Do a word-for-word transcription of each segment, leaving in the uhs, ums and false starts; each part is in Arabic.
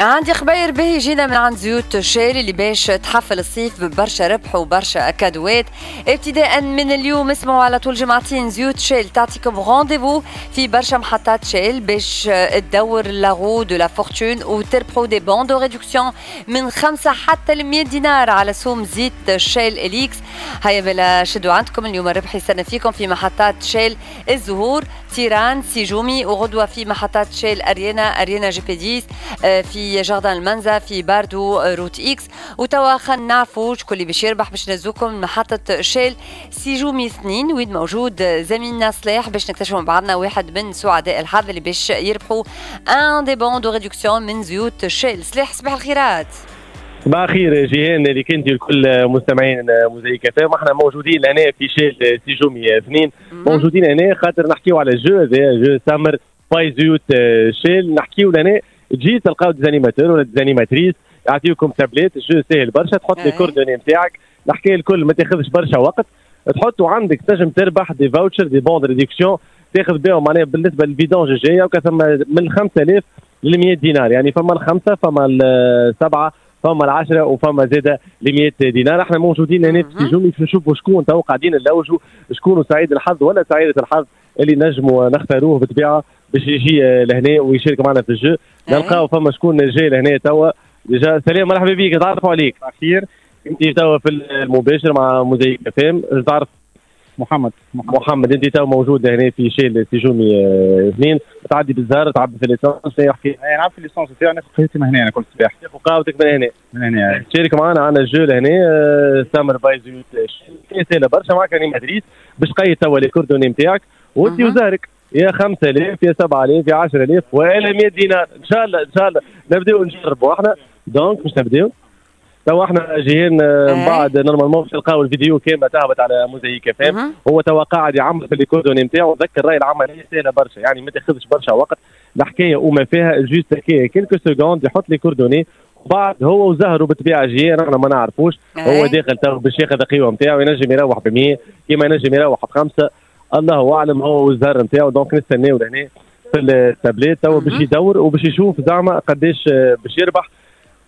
عندي خبير به يجينا من عند زيوت شيل اللي باش تحفل الصيف ببرشا ربح وبرشا كادوات. ابتداء من اليوم اسمعوا على طول جمعتين زيوت شيل تعطيكم رونديفو في برشا محطات شيل باش تدور لاغو دو لا فورتون وتربحوا دي بون دو ريدكسيون من خمسة حتى ل مية دينار على سوم زيت شيل اليكس. هيا بلا شدوا عندكم اليوم الربح يستنى فيكم في محطات شيل الزهور، تيران، سيجومي، وغدوه في محطات شيل أريانا، أريانا جي بي عشرة في جاردان المنزا، في باردو روت اكس. وتوا خلينا نعرفوا شكون اللي باش يربح باش نهزوكم محطة شيل سيجومي اثنين وين موجود زميلنا صلاح باش نكتشفوا مع بعضنا واحد من سعداء الحظ اللي باش يربحوا ان دي بون دو ريدكسيون من زيوت شيل. صلاح صباح الخيرات. صباح الخير جيهان ليك انت لكل مستمعين موزايك اف ام. احنا موجودين هنا في شيل سيجومي اثنين، موجودين هنا خاطر نحكيو على الجو هذا جو سامر باي زيوت شيل. نحكيو لنا تجي تلقاو ديزانيماتور ولا ديزانيماتريس يعطيوكم تابليت، الجو ساهل برشا، تحط لي كوردوني نتاعك، نحكي الكل ما تاخذش برشا وقت، تحطوا عندك تنجم تربح دي فاوتشر دي بون ريدكسيون تاخذ بهم معناها بالنسبه للفيدونج الجايه وكا ثما من خمسة آلاف ل مية دينار، يعني فما الخمسه فما السبعه فما العشره وفما زاده ل مية دينار. احنا موجودين هنا في سيجومي نشوفوا شكون تو قاعدين نلوجوا شكون سعيد الحظ ولا سعيده الحظ اللي نجموا نختاروه بالطبيعه باش يجي لهنا ويشارك معنا في الجو. نلقاو فما شكون جاي لهنا توا ديجا. سلام مرحبا بك، تعرفوا عليك. صباح الخير، انت توا في المباشر مع موزايك اف ام. تعرف محمد محمد, محمد. انت توا موجود هنا في شيل سيجومي اثنين، تعدي بالزهر تعبي في ليسونس. يحكي نعرف في ليسونس تاعي ناخذ قهوتي من هنا، انا كل صباح تاخذ قهوتك من هنا من هنا تشارك معنا على الجو لهنا سامر باي زيوت شيل. سهله برشا، معك مدريد باش تقيد توا لي كوردوني نتاعك وانت وزهرك يا خمسة آلاف يا سبعة آلاف يا عشرة آلاف ولا مية دينار. ان شاء الله ان شاء الله نبداو نجربوا احنا دونك باش نبداو توا. احنا جايين من بعد نورمالمون باش نلقاو الفيديو كامله تهبط على موزايك اف ام. هو توا قاعد يعمل في الكوردوني نتاعو. ذكر الراي العمليه سهله برشا، يعني ما تاخذش برشا وقت الحكايه وما فيها، جوست هكايا كيلكو سكوند يحط لي كوردوني بعد هو وزهره بالطبيعه جيران احنا ما نعرفوش. هو داخل تو باش ياخذ القيوه نتاعو، ينجم يروح ب مية كيما ينجم يروح بخمسه، الله اعلم هو والزهر نتاعو. دونك نستناو لهنا في التابليت توا باش يدور وباش يشوف زعما قداش باش يربح.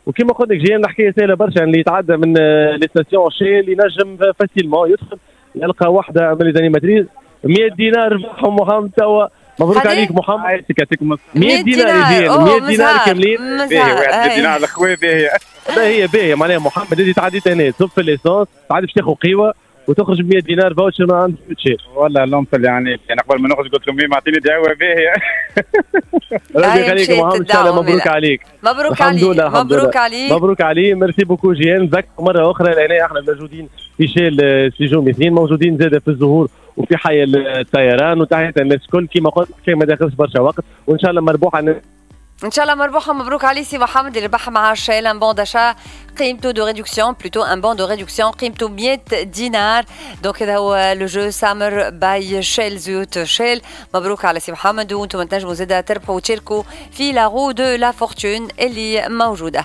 وكما قلت لك جيان الحكايه سهله برشا، اللي يتعدى من ليستاسيون شيل ينجم فاسيلمون يدخل يلقى واحده من ليزانيماتريز مية دينار. ربحهم محمد توا، مبروك عليك محمد. مية دينار جيان، مية دينار كاملين باهي، واحد دينار الاخوه باهيه باهيه باهيه معناها محمد اللي تعديت هنا تصب في ليسونس تعدي باش تاخذ قهوه وتخرج ب مية دينار فاوتشر من عند شيل. والله اللهم صل على النبي، انا قبل ما نخرج قلت لهم مي معطيني دعوه باهيه. ربي يخليك محمد، ان شاء الله مبروك عليك. مبروك عليك، مبروك عليك، مبروك عليك. ميرسي بوكو جيان. نذكر مره اخرى لهنا احنا موجودين في شيل سيجومي اثنين، موجودين زاده في الزهور وفي حي الطيران. وتحيه للناس الكل كما قلت لك، ما داخلش برشا وقت وان شاء الله مربوحه ان شاء الله مربوحه. مبروك علي سي محمد اللي ربح مع شيل ان بون داشا قيمته دو ريدكسيون بلوتو ان بون دو ريدكسيون قيمته مية دينار. دونك هذا هو لو جو سامر باي شيل زيوت شيل. مبروك على سي محمد، وانتم تنجموا زاده تربحوا وتشاركوا في لا غو دو لا فورتون اللي موجوده.